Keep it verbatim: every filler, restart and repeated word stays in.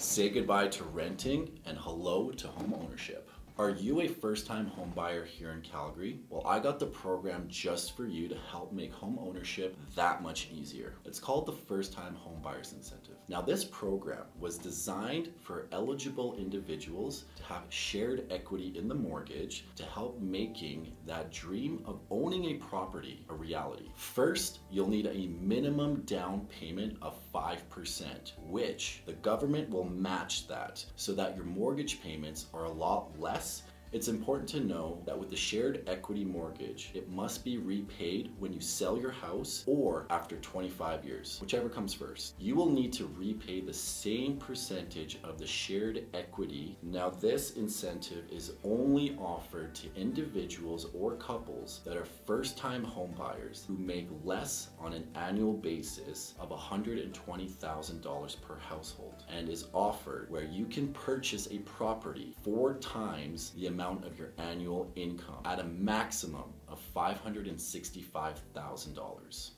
Say goodbye to renting and hello to home ownership. Are you a first-time home buyer here in Calgary? Well, I got the program just for you to help make home ownership that much easier. It's called the First-Time Home Buyers Incentive. Now, this program was designed for eligible individuals to have shared equity in the mortgage to help making that dream of owning a property a reality. First, you'll need a minimum down payment of five percent, which the government will match that so that your mortgage payments are a lot less. It's important to know that with the shared equity mortgage, it must be repaid when you sell your house or after twenty-five years, whichever comes first. You will need to repay the same percentage of the shared equity. Now, this incentive is only offered to individuals or couples that are first-time home buyers who make less on an annual basis of one hundred twenty thousand dollars per household, and is offered where you can purchase a property four times the amount amount of your annual income at a maximum of five hundred sixty-five thousand dollars.